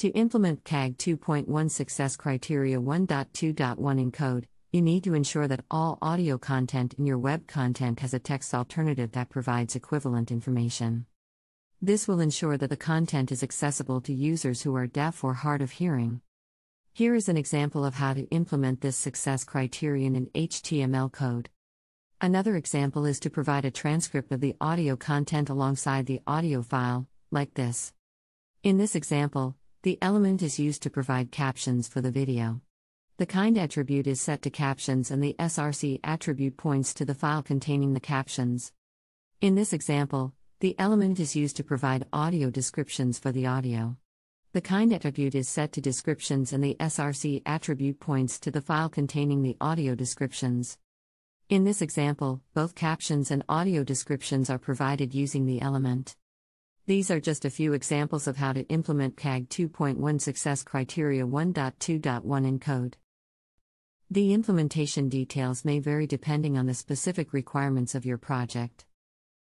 To implement CAG 2.1 Success Criteria 1.2.1 in code, you need to ensure that all audio content in your web content has a text alternative that provides equivalent information. This will ensure that the content is accessible to users who are deaf or hard of hearing. Here is an example of how to implement this success criterion in HTML code. Another example is to provide a transcript of the audio content alongside the audio file, like this. In this example, the element is used to provide captions for the video. The kind attribute is set to captions and the src attribute points to the file containing the captions. In this example, the element is used to provide audio descriptions for the audio. The kind attribute is set to descriptions and the src attribute points to the file containing the audio descriptions. In this example, both captions and audio descriptions are provided using the element. These are just a few examples of how to implement CAG 2.1 Success Criteria 1.2.1 in code. The implementation details may vary depending on the specific requirements of your project.